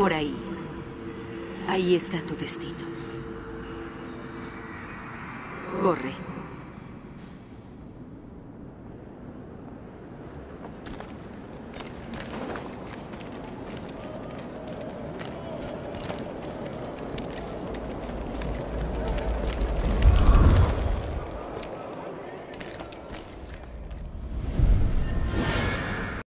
Por ahí. Ahí está tu destino. Corre.